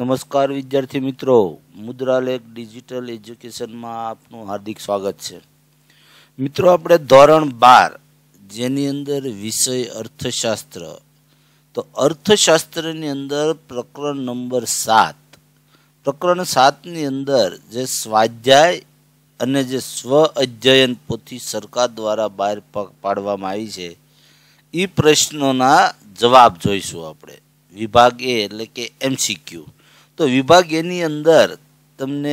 નમસ્કાર વિદ્યાર્થી મિત્રો, મુદ્રાલેખ ડિજિટલ એજ્યુકેશનમાં આપનું હાર્દિક સ્વાગત છે। મિત્રો, આપણે ધોરણ 12 જેની અંદર વિષય અર્થશાસ્ત્ર, તો અર્થશાસ્ત્રની અંદર પ્રકરણ નંબર 7, પ્રકરણ 7 ની અંદર જે સ્વાધ્યાય અને જે સ્વ અધ્યયન પોથી સરકાર દ્વારા બહાર પાડવામાં આવી છે એ પ્રશ્નોના જવાબ જોઈશું આપણે। વિભાગ એ એટલે કે MCQ। तो विभाग एनी अंदर तमने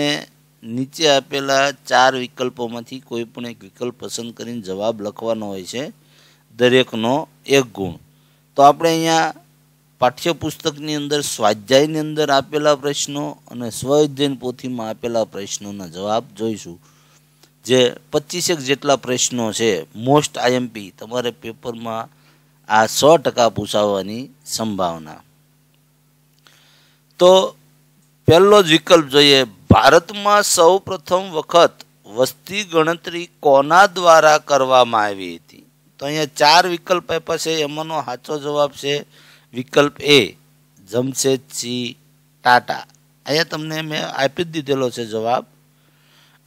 नीचे आपेला 4 विकल्पोमांथी कोईपण एक विकल्प पसंद करीने जवाब लखवानो होय छे, दरेकनो 1 गुण। तो आपणे अहींया पाठ्यपुस्तकनी अंदर स्वाध्यायनी अंदर आपेला प्रश्नों अने स्वअध्ययन पोथीमां आपेला प्रश्नोना जवाब जोईशुं। जे 25 जेटला प्रश्नों छे मोस्ट IMP, तमारे पेपरमां आ 100% पूछावानी संभावना। तो पहलो विकल्प जो है, भारत में सौ प्रथम वक्त वस्ती गणतरी कोना द्वारा करवामां आवी हती। तो अहींया 4 विकल्प आप्या छे, एमांनो साचो जवाब छे विकल्प ए जमशेदजी टाटा। अहींया तमने मैं आपी दीधेलो छे जवाब,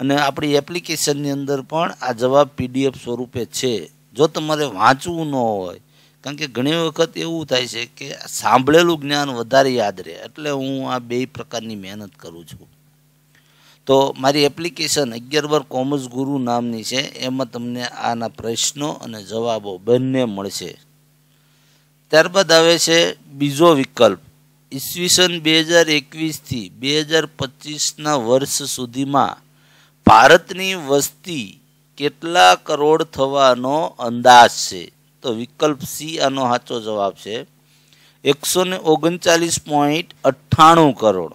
अने आपणी एप्लिकेशननी अंदर पण आ जवाब PDF स्वरूपे छे, जो तमारे वांचवुं न होय। कारण के घणी वखत एवुं थाय छे के सांभळेलुं ज्ञान वधारे याद रहे, एटले हूँ आ बे प्रकारनी मेहनत करूँ छूं। तो मारी एप्लिकेशन 11 बार कॉमर्स गुरु नामनी छे, एमां तमने आना प्रश्नो अने जवाबो बंने मळशे। त्यारबाद आवे छे बीजो विकल्प। ईस्वीसन 2021 थी 2025 ना वर्ष सुधीमां भारतनी वस्ती केटला करोड़ थवानो अंदाज छे। तो विकल्प सी आनो साचो जवाब है 139.98 करोड़।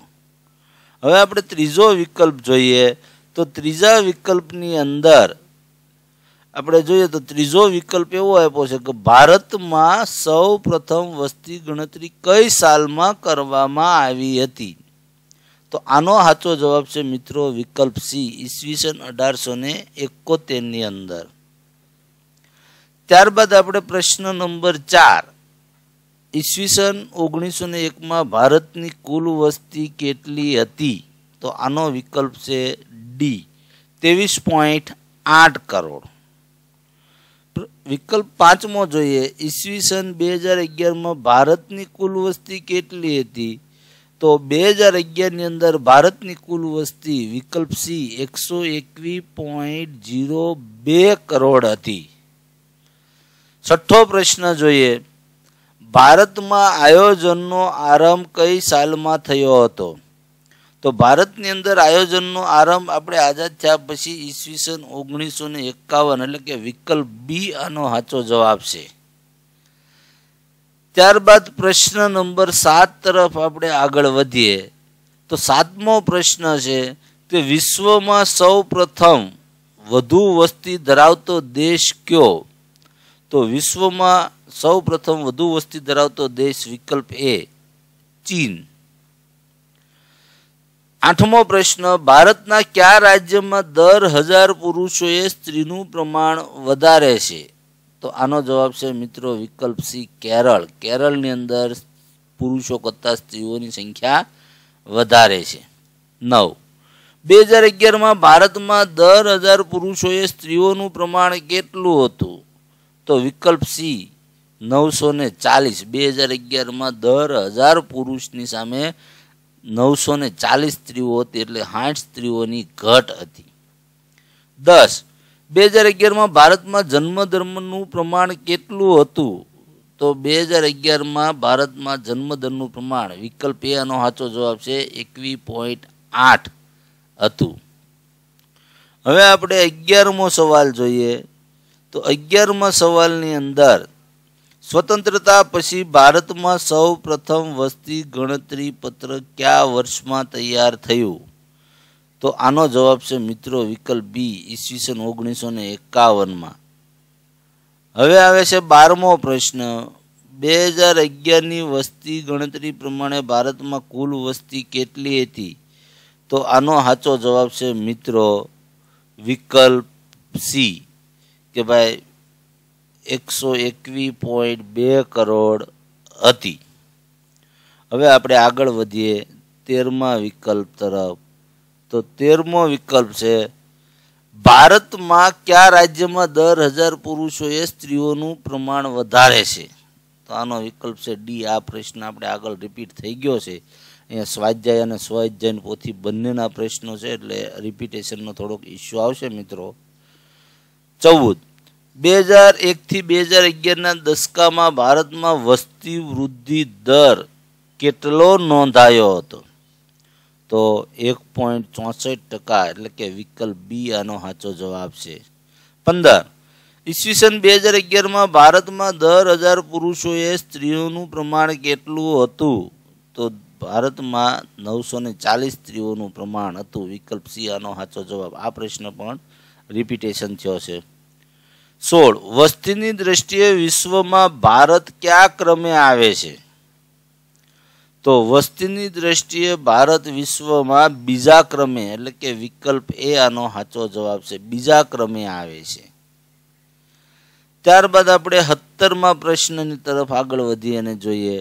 हवे आपणे त्रीजो विकल्प जोईए। तो त्रीजा विकल्पनी अंदर आपणे जोईए तो त्रीजो विकल्प एवो आप्यो छे के भारत में सौ प्रथम वस्ती गणतरी कई साल में करवामां आवी हती। तो आनो साचो जवाब है मित्रों विकल्प सी, ईस्वीसन 1871 नी अंदर। त्यारबाद आपणे प्रश्न नंबर 4, ईस्वीसन 1901 में भारतनी कुल वस्ती केटली हती। तो आनो विकल्प छे डी 23.8 करोड़। विकल्प 5मो जोईए। ईस्वीसन 2011 में भारतनी कुल वस्ती केटली हती। तो 2011 नी अंदर भारतनी कुल वस्ती विकल्प सी 121.02 करोड़ हती। छठो प्रश्न जोईए। भारत में आयोजनों आरंभ कई साल में थयो हतो। तो भारत नी अंदर आयोजनों आरंभ अपने आजाद थया पछी ईस्वीसन 1951, एटले के विकल्प बी आनो साचो जवाब छे। त्यारबाद प्रश्न नंबर 7 तरफ अपने आगळ वधीए। तो 7मो प्रश्न छे के विश्व में सौ प्रथम वधु वस्ती धरावतो देश क्यो। तो विश्व में सौ प्रथम वधु वस्ती धरावतो देश विकल्प ए चीन। 8मो प्रश्न, भारतना क्या राज्य में दर 1000 पुरुषोए स्त्रीनु प्रमाण वधारे छे। तो आनो जवाब छे मित्रों विकल्प सी केरल। केरल नी अंदर पुरुषों करता स्त्रीओं नी संख्या वधारे छे। 9 2011 में भारत में दर 1000 पुरुषोए स्त्रीओनु प्रमाण केटलुं हतुं। तो विकल्प सी 940। 2011 में दर 1000 पुरुष नी सामे 940 स्त्रीओ हती, एटले 60 स्त्रीओनी घट हती। 10 2011 में भारत में जन्मदरनु प्रमाण केटलुं हतुं। तो 2011 में भारत में जन्मदरनु प्रमाण विकल्प ए आनो साचो जवाब छे 21.8 हतुं। हवे आपणे 11मो सवाल जोईए। तो 11मा सवालनी अंदर स्वतंत्रता पछी भारत में सौ प्रथम वस्ती गणतरी पत्र क्या वर्ष में तैयार थयुं। तो आनो जवाब छे मित्रों विकल्प बी ईस्वीसन 1951 में। हवे आवे छे 12मो प्रश्न। 2011 नी वस्ती गणतरी प्रमाणे भारत में कुल वस्ती केटली हती। तो आनो साचो जवाब छे मित्रों विकल्प सी के भाई 121.2 करोड़ हती। हवे आपणे आगळ वधीए। 13वां विकल्प तरफ। तो 13मो विकल्प से भारत में क्या राज्य में 10,000 पुरुषोए स्त्रीओनु प्रमाण वधारे छे। तो आनो विकल्प से डी। आ प्रश्न आपणे आगळ रिपीट थई गयो छे। अहींया स्वाध्याय अने स्वाध्यायनी पोथी बंनेना प्रश्नो छे एटले रिपीटेशननो थोड़ोक इश्यू आवशे मित्रों। 14 2001 दशका में भारत में वस्ती वृद्धि दर केटलो नोंधायो हतो। तो 1.64% एटले के विकल्प बी आनो साचो जवाब छे। 15 ईस्वीसन 2011 में भारत में 10,000 पुरुषोए स्त्रीओनु प्रमाण केटलुं हतुं। तो भारत में 940 स्त्रीओनु प्रमाण हतुं। विकल्प सी आनो साचो जवाब। आ प्रश्न पण रिपीटेशन थयो छे। 16 वस्तीनी दृष्टिए विश्व में भारत क्या क्रमे आवे छे। तो वस्तीनी दृष्टिए भारत विश्व में बीजा क्रमे एटले के विकल्प ए आनो साचो जवाब छे। बीजा क्रमे आवे छे। त्यारबाद आपणे 17मां प्रश्ननी तरफ आगळ वधीए अने जोईए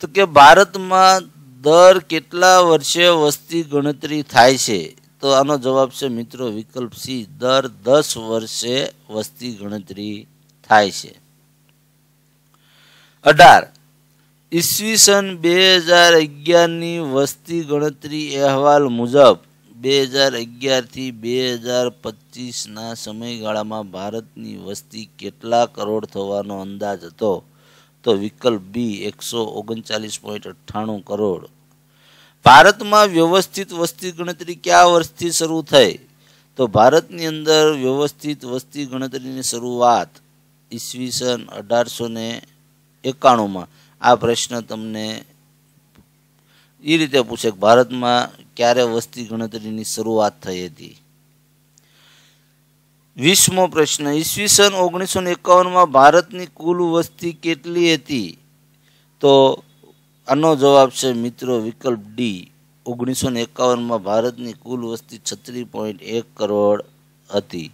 तो के भारत में दर केटला वर्षे वस्ती गणतरी थाय छे। तो आनो जवाब छे मित्रों विकल्प सी। दर 10 वर्षे वस्ती गणतरी थाय छे। 18 ईस्वीसन 2011 नी वस्ती गणतरी अहवाल मुजब 2011 थी 2025 ना समयगाळा में भारत नी वस्ती केटला करोड़ थवानो अंदाज हतो। तो विकल्प बी 139.98 करोड़। भारत में व्यवस्थित वस्ती गणतरी क्या वर्ष थी शुरू थई। तो भारत नी अंदर व्यवस्थित वस्ती गणतरी नी शुरुआत ईस्वीसन 1891 में। आ प्रश्न तमने ई रीते पूछे कि भारत में क्यारे वस्ती गणतरी नी शुरुआत थई हती। 20मो प्रश्न ईस्वीसन 1951 में भारत नी कुल वस्ती केटली हती। तो आनो जवाब छे मित्रों विकल्प डी। 1951 में भारत की कुल वस्ती 36.1 करोड़ थी।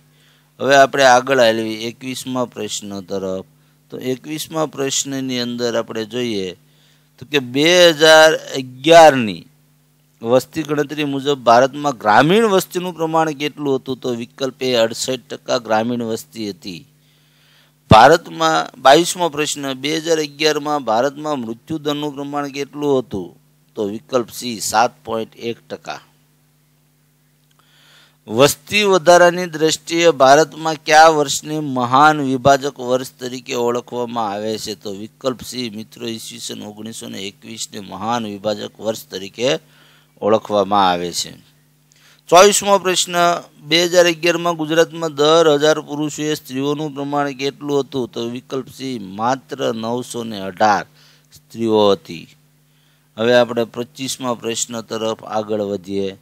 हवे आपणे आगळ आवी 21मां प्रश्न तरफ। तो 21मां प्रश्ननी अंदर आपणे जोईए तो के 2011 नी वस्ती गणतरी मुजब भारत में ग्रामीण वस्तीनुं प्रमाण केटलुं हतुं। तो विकल्प ए 68% ग्रामीण वस्ती हती। भारत में 22मो प्रश्न 2011 में भारत में मृत्युदरनु प्रमाण केटलुं हतुं। तो विकल्प सी 7.1%। वस्ती वधारानी दृष्टिए भारत में क्या वर्षने महान विभाजक वर्ष तरीके ओळखवामां आवे छे। तो विकल्प सी मित्रों ईस्वीसन 1921 ने महान विभाजक वर्ष तरीके ओळखवामां आवे छे। 24मो प्रश्न 2011 में गुजरात में 10,000 पुरुषोए स्त्रीओनु प्रमाण केटलुं हतुं। तो विकल्प सी मात्र 918 स्त्रीओ हती। हवे आपणे 25मां प्रश्न तरफ आगळ वधीए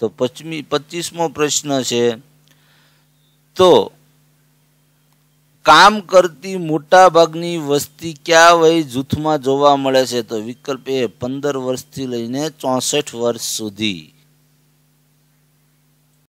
तो 25मो प्रश्न छे तो काम करती मोटा भागनी वस्ती क्या वय जूथ में जोवा मळे छे। तो विकल्प ए 15 वर्ष थी लईने 64 वर्ष सुधी।